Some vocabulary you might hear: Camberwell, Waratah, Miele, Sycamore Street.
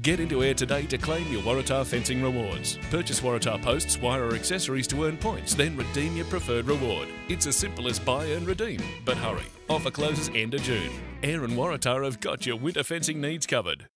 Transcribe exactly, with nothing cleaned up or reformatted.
Get into air today to claim your Waratah fencing rewards. Purchase Waratah posts, wire or accessories to earn points, then redeem your preferred reward. It's as simple as buy and redeem, but hurry. Offer closes end of June. Air and Waratah have got your winter fencing needs covered.